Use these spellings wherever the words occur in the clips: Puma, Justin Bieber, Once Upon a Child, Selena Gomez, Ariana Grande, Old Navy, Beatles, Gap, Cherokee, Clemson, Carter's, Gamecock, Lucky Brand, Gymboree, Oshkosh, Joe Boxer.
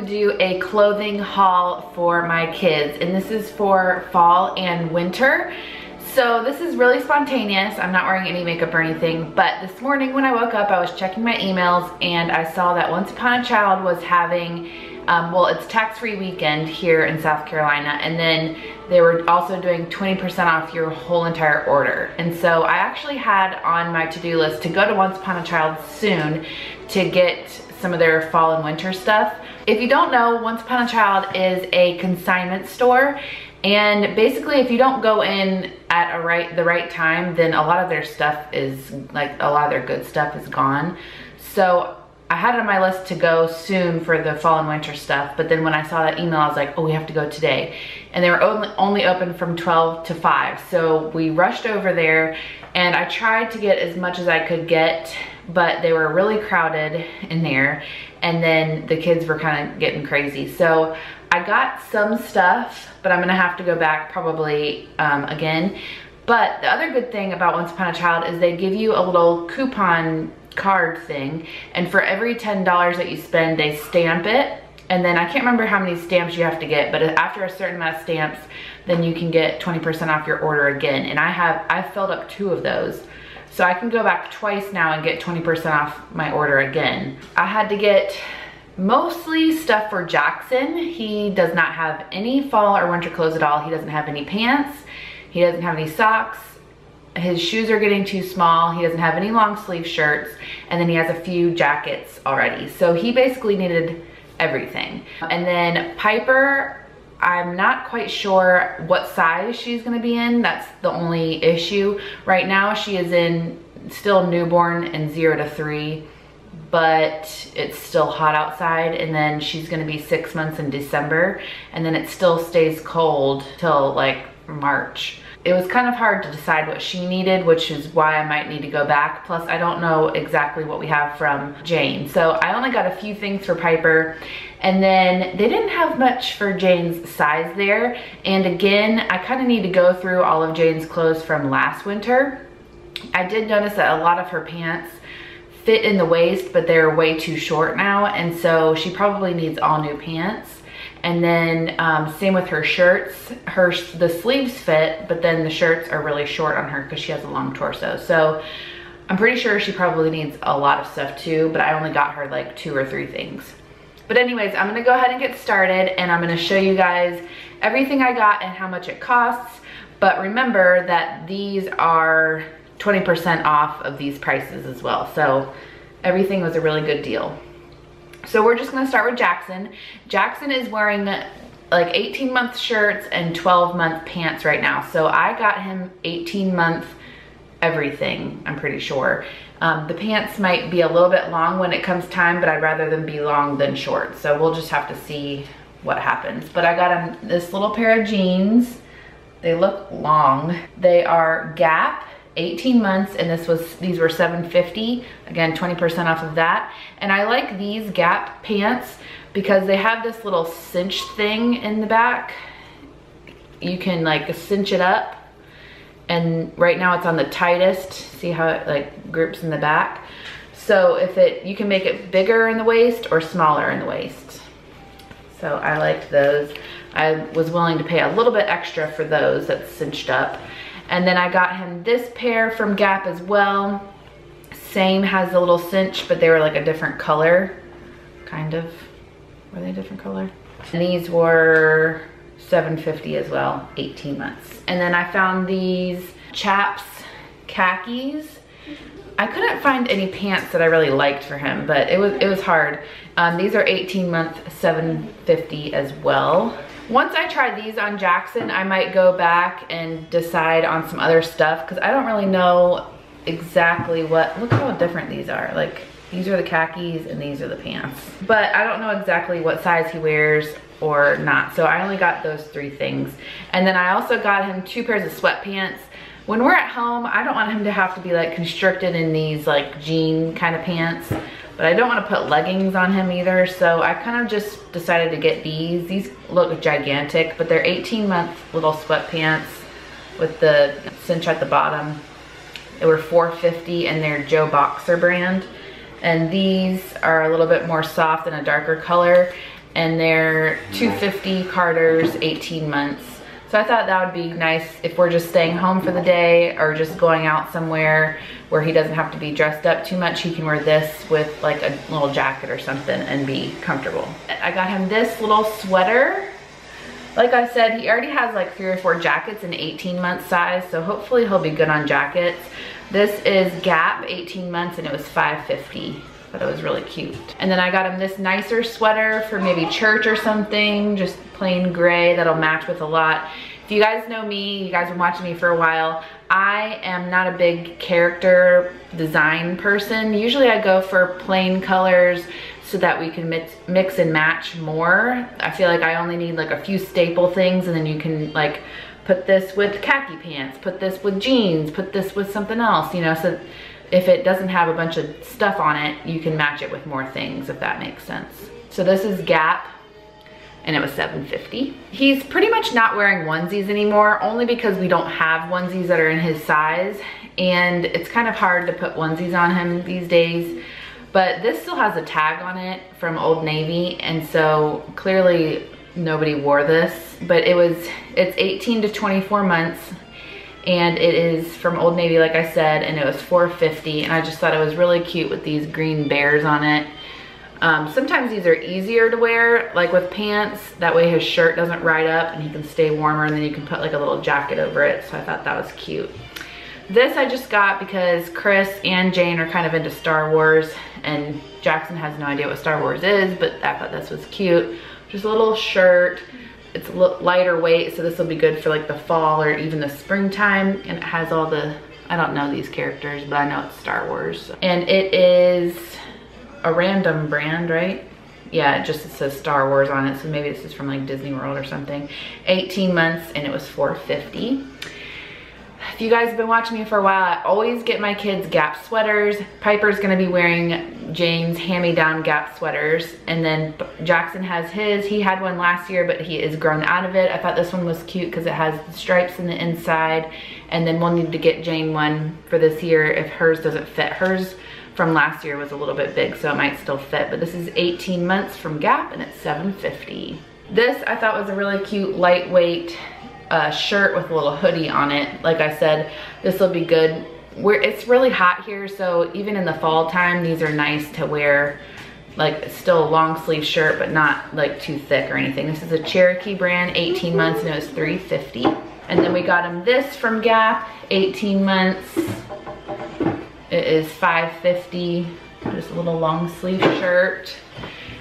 to do a clothing haul for my kids, and this is for fall and winter. So this is really spontaneous. I'm not wearing any makeup or anything, but this morning when I woke up, I was checking my emails and I saw that Once Upon a Child was having, well, it's tax-free weekend here in South Carolina, and then they were also doing 20% off your whole entire order. And so I actually had on my to-do list to go to Once Upon a Child soon to get some of their fall and winter stuff. If you don't know, Once Upon a Child is a consignment store. And basically, if you don't go in at the right time, then a lot of their stuff is, like, a lot of their good stuff is gone. So I had it on my list to go soon for the fall and winter stuff. But then when I saw that email, I was like, oh, we have to go today. And they were only open from 12 to 5. So we rushed over there and I tried to get as much as I could get, but they were really crowded in there. And then the kids were kind of getting crazy. So I got some stuff, but I'm gonna have to go back probably again. But the other good thing about Once Upon a Child is they give you a little coupon card thing, and for every $10 that you spend, they stamp it. And then I can't remember how many stamps you have to get, but after a certain amount of stamps, then you can get 20% off your order again. And I filled up 2 of those. So I can go back twice now and get 20% off my order again. I had to get mostly stuff for Jackson. He does not have any fall or winter clothes at all. He doesn't have any pants. He doesn't have any socks. His shoes are getting too small. He doesn't have any long sleeve shirts. And then he has a few jackets already. So he basically needed everything. And then Piper, I'm not quite sure what size she's gonna be in. That's the only issue. Right now she is in still newborn and 0 to 3. But it's still hot outside, and then she's gonna be 6 months in December, and then it still stays cold till like March. It was kind of hard to decide what she needed, which is why I might need to go back. Plus I don't know exactly what we have from Jane. So I only got a few things for Piper, and then they didn't have much for Jane's size there. And again, I kind of need to go through all of Jane's clothes from last winter. I did notice that a lot of her pants fit in the waist, but they're way too short now, and so she probably needs all new pants. And then same with her shirts. The sleeves fit, but then the shirts are really short on her because she has a long torso. So I'm pretty sure she probably needs a lot of stuff too, but I only got her like 2 or 3 things. But anyways, I'm gonna go ahead and get started, and I'm gonna show you guys everything I got and how much it costs. But remember that these are 20% off of these prices as well. So everything was a really good deal. So we're just gonna start with Jackson. Jackson is wearing like 18-month shirts and 12-month pants right now. So I got him 18-month everything, I'm pretty sure. The pants might be a little bit long when it comes time, but I'd rather them be long than short. So we'll just have to see what happens. But I got him this little pair of jeans. They look long. They are Gap. 18 months, and these were $7.50, again 20% off of that. And I like these Gap pants because they have this little cinch thing in the back. You can like cinch it up, and right now it's on the tightest. See how it like grips in the back? So you can make it bigger in the waist or smaller in the waist. So I liked those. I was willing to pay a little bit extra for those that's cinched up. And then I got him this pair from Gap as well. Same, has a little cinch, but they were like a different color. Kind of. Were they a different color? And these were $7.50 as well, 18 months. And then I found these Chaps khakis. I couldn't find any pants that I really liked for him, but it was hard. These are 18-month, $7.50 as well. Once I try these on Jackson, I might go back and decide on some other stuff, because I don't really know exactly what, look how different these are. Like, these are the khakis and these are the pants. But I don't know exactly what size he wears or not, so I only got those 3 things. And then I also got him 2 pairs of sweatpants. When we're at home, I don't want him to have to be like constricted in these like jean kind of pants, but I don't want to put leggings on him either. So I kind of just decided to get these. These look gigantic, but they're 18-month little sweatpants with the cinch at the bottom. They were $4.50, and they're Joe Boxer brand. And these are a little bit more soft and a darker color. and they're $2.50 Carter's, 18 months. So I thought that would be nice if we're just staying home for the day or just going out somewhere where he doesn't have to be dressed up too much. He can wear this with like a little jacket or something and be comfortable. I got him this little sweater. Like I said, he already has like 3 or 4 jackets in 18-month size, so hopefully he'll be good on jackets. This is Gap, 18 months, and it was $5.50, but it was really cute. And then I got him this nicer sweater for maybe church or something, just plain gray that'll match with a lot. If you guys know me, you guys have been watching me for a while, I am not a big character design person. Usually I go for plain colors so that we can mix and match more. I feel like I only need like a few staple things, and then you can like put this with khaki pants, put this with jeans, put this with something else, you know, so if it doesn't have a bunch of stuff on it, you can match it with more things, if that makes sense. So this is Gap, and it was $7.50. He's pretty much not wearing onesies anymore, only because we don't have onesies that are in his size, and it's kind of hard to put onesies on him these days. But this still has a tag on it from Old Navy, and so clearly nobody wore this, but it's 18 to 24 months, and it is from Old Navy, like I said, and it was $4.50, and I just thought it was really cute with these green bears on it. Sometimes these are easier to wear, like with pants, that way his shirt doesn't ride up and he can stay warmer, and then you can put like a little jacket over it, so I thought that was cute. This I just got because Chris and Jane are kind of into Star Wars, and Jackson has no idea what Star Wars is, but I thought this was cute. Just a little shirt. It's a lighter weight, so this will be good for like the fall or even the springtime. And it has all the, I don't know these characters, but I know it's Star Wars. And it is a random brand, right? Yeah, it says Star Wars on it, so maybe this is from like Disney World or something. 18 months, and it was $4.50. If you guys have been watching me for a while, I always get my kids Gap sweaters. Piper's gonna be wearing Jane's hand-me-down Gap sweaters, and then Jackson has his. He had one last year, but he is grown out of it. I thought this one was cute because it has the stripes in the inside, and then we'll need to get Jane one for this year if hers doesn't fit. Hers from last year was a little bit big, so it might still fit, but this is 18 months from Gap, and it's $7.50. This I thought was a really cute, lightweight shirt with a little hoodie on it. Like I said, this will be good. It's really hot here, so even in the fall time, these are nice to wear. Like, still a long sleeve shirt, but not like too thick or anything. This is a Cherokee brand, 18 months, and it was $3.50. And then we got him this from Gap, 18 months. It is $5.50. Just a little long sleeve shirt.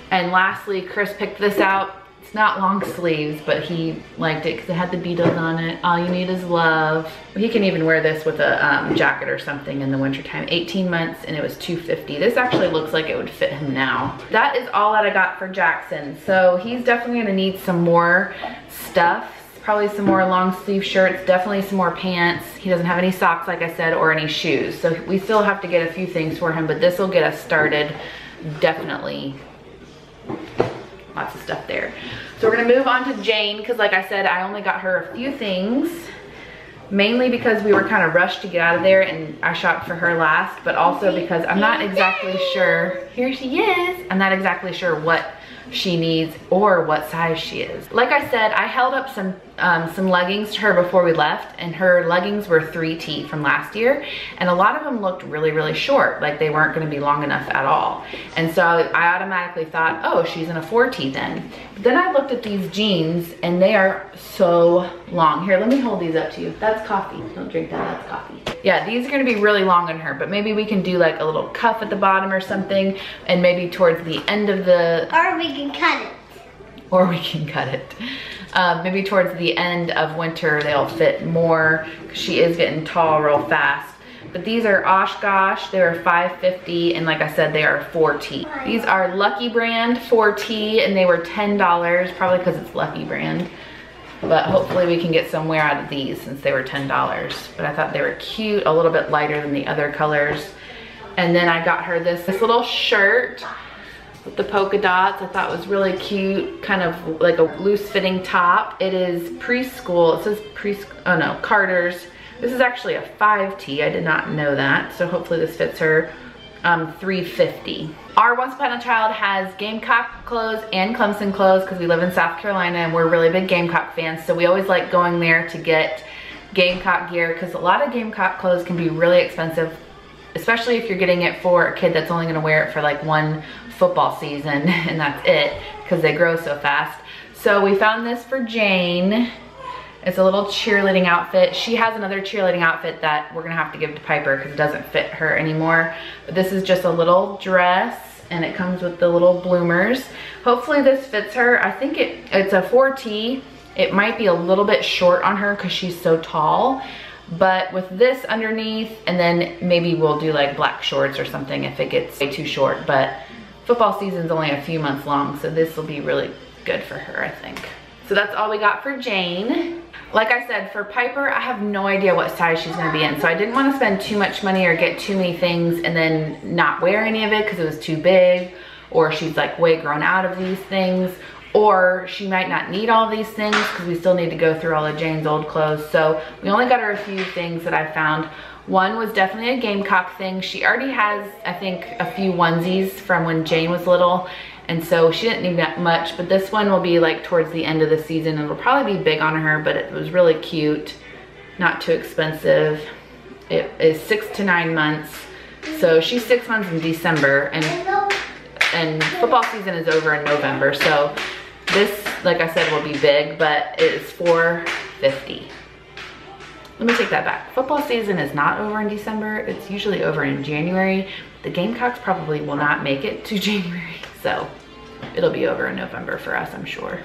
And lastly, Chris picked this out. It's not long sleeves, but he liked it because it had the Beatles on it. All you need is love. He can even wear this with a jacket or something in the wintertime. 18 months, and it was $2.50. This actually looks like it would fit him now. That is all that I got for Jackson. So he's definitely gonna need some more stuff. Probably some more long sleeve shirts, definitely some more pants. He doesn't have any socks, like I said, or any shoes. So we still have to get a few things for him, but this will get us started, definitely. Lots of stuff there. So we're gonna move on to Jane, because like I said, I only got her a few things, mainly because we were kind of rushed to get out of there and I shopped for her last, but also because I'm not exactly sure, here she is, I'm not exactly sure what she needs or what size she is. Like I said, I held up some leggings to her before we left, and her leggings were 3T from last year, and a lot of them looked really, really short, like they weren't gonna be long enough at all. And so I automatically thought, oh, she's in a 4T then. But then I looked at these jeans, and they are so long. Here, let me hold these up to you. That's coffee. Don't drink that, that's coffee. Yeah, these are gonna be really long on her, but maybe we can do like a little cuff at the bottom or something, and maybe towards the end of the... Or we can cut it. Or we can cut it. Maybe towards the end of winter, they'll fit more. She is getting tall real fast. But these are Oshkosh, they are $5.50, and like I said, they are 4T. These are Lucky Brand 4T, and they were $10, probably because it's Lucky Brand. But hopefully we can get some wear out of these since they were $10. But I thought they were cute, a little bit lighter than the other colors. And then I got her this little shirt with the polka dots. I thought it was really cute, kind of like a loose fitting top. It is preschool, it says preschool, oh no, Carter's. This is actually a 5T, I did not know that. So hopefully this fits her. $3.50. Our Once Upon a Child has Gamecock clothes and Clemson clothes because we live in South Carolina and we're really big Gamecock fans, so we always like going there to get Gamecock gear because a lot of Gamecock clothes can be really expensive, especially if you're getting it for a kid that's only gonna wear it for like one football season and that's it because they grow so fast. So we found this for Jane. It's a little cheerleading outfit. She has another cheerleading outfit that we're gonna have to give to Piper because it doesn't fit her anymore. But this is just a little dress and it comes with the little bloomers. Hopefully this fits her. I think it's a 4T. It might be a little bit short on her because she's so tall. But with this underneath, and then maybe we'll do like black shorts or something if it gets way too short. But football season's only a few months long, so this will be really good for her, I think. So that's all we got for Jane. Like I said, for Piper, I have no idea what size she's gonna be in. So I didn't wanna spend too much money or get too many things and then not wear any of it because it was too big, or she's like way grown out of these things, or she might not need all these things because we still need to go through all of Jane's old clothes. So we only got her a few things that I found. One was definitely a Gamecock thing. She already has, I think, a few onesies from when Jane was little, and so she didn't need that much, but this one will be like towards the end of the season and it'll probably be big on her, but it was really cute, not too expensive. It is 6 to 9 months. So she's 6 months in December, and football season is over in November. So this, like I said, will be big, but it is $4.50. Let me take that back. Football season is not over in December. It's usually over in January. The Gamecocks probably will not make it to January, so it'll be over in November for us, I'm sure.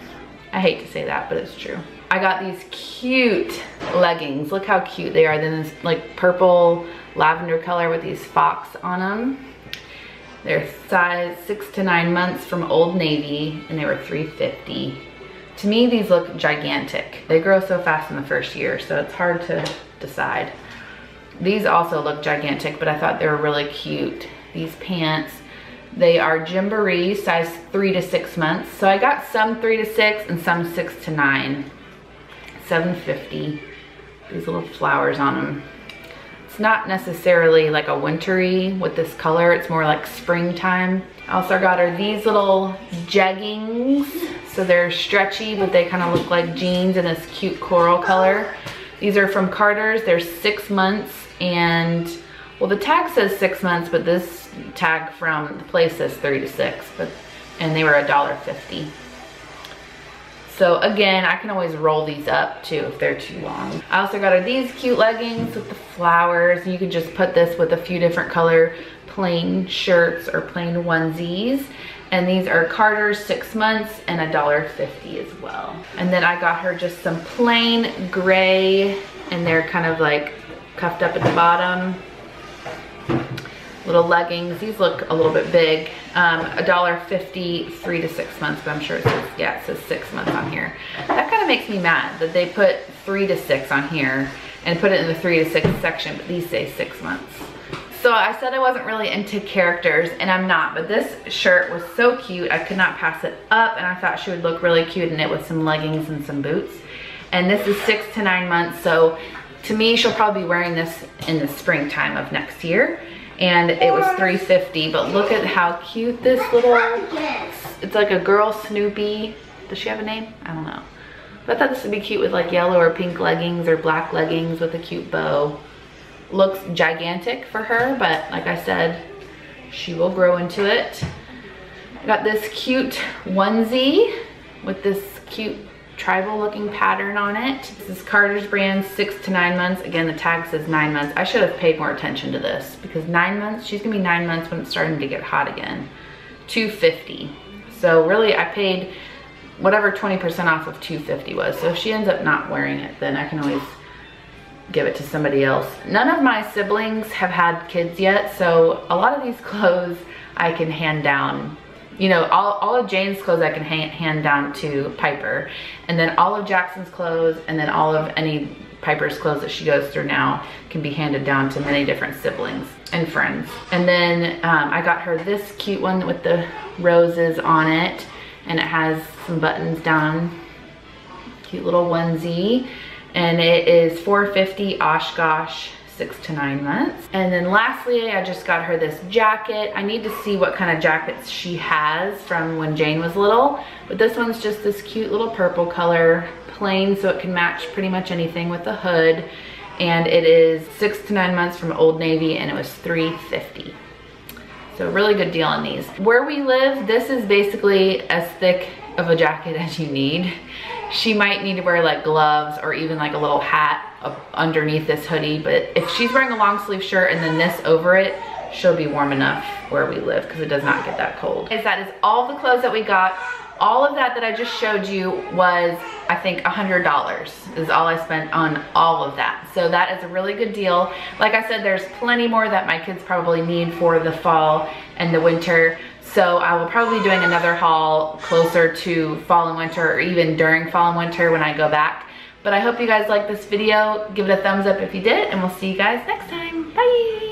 I hate to say that, but it's true. I got these cute leggings. Look how cute they are. They're this like purple lavender color with these fox on them. They're size 6 to 9 months from Old Navy, and they were $3.50. To me, these look gigantic. They grow so fast in the first year, so it's hard to decide. These also look gigantic, but I thought they were really cute. These pants, they are Gymboree, size 3 to 6 months. So I got some 3 to 6 and some 6 to 9. $7.50. These little flowers on them. It's not necessarily like a wintry with this color. It's more like springtime. I also got her these little jeggings. So they're stretchy, but they kind of look like jeans in this cute coral color. These are from Carter's. They're 6 months, and well, the tag says 6 months, but this tag from the place says 3 to 6, and they were $1.50. So again, I can always roll these up too if they're too long. I also got her these cute leggings with the flowers. You can just put this with a few different color plain shirts or plain onesies. And these are Carter's, 6 months, and $1.50 as well. And then I got her just some plain gray, and they're kind of like cuffed up at the bottom. Little leggings. These look a little bit big. $1.50, 3 to 6 months, but I'm sure it says, yeah, it says 6 months on here. That kind of makes me mad that they put 3 to 6 on here and put it in the 3 to 6 section, but these say 6 months. So I said I wasn't really into characters, and I'm not, but this shirt was so cute. I could not pass it up, and I thought she would look really cute in it with some leggings and some boots. And this is 6 to 9 months, so to me, she'll probably be wearing this in the springtime of next year. And it was $3.50, but look at how cute this little, it's like a girl Snoopy. Does she have a name? I don't know. But I thought this would be cute with like yellow or pink leggings or black leggings with a cute bow. Looks gigantic for her, but like I said, she will grow into it. I got this cute onesie with this cute tribal looking pattern on it. This is Carter's brand, 6 to 9 months. Again, the tag says 9 months. I should have paid more attention to this because 9 months, she's gonna be 9 months when it's starting to get hot again. $2.50. So really I paid whatever 20% off of $2.50 was. So if she ends up not wearing it, then I can always give it to somebody else. None of my siblings have had kids yet, so a lot of these clothes I can hand down. You know, all of Jane's clothes I can hand down to Piper, and then all of Jackson's clothes, and then all of any Piper's clothes that she goes through now can be handed down to many different siblings and friends. And then I got her this cute one with the roses on it, and it has some buttons down. Cute little onesie, and it is $4.50 Oshkosh, 6 to 9 months. And then lastly, I just got her this jacket. I need to see what kind of jackets she has from when Jane was little, but this one's just this cute little purple color, plain, so it can match pretty much anything with the hood. And it is 6 to 9 months from Old Navy, and it was $3.50. So really good deal on these. Where we live, this is basically as thick of a jacket as you need. She might need to wear like gloves or even like a little hat underneath this hoodie, but if she's wearing a long sleeve shirt and then this over it, she'll be warm enough where we live because it does not get that cold. Guys, that is all the clothes that we got. All of that that I just showed you was, I think, $100 is all I spent on all of that. So that is a really good deal. Like I said, there's plenty more that my kids probably need for the fall and the winter. So I will probably be doing another haul closer to fall and winter, or even during fall and winter when I go back. But I hope you guys liked this video. Give it a thumbs up if you did, and we'll see you guys next time. Bye.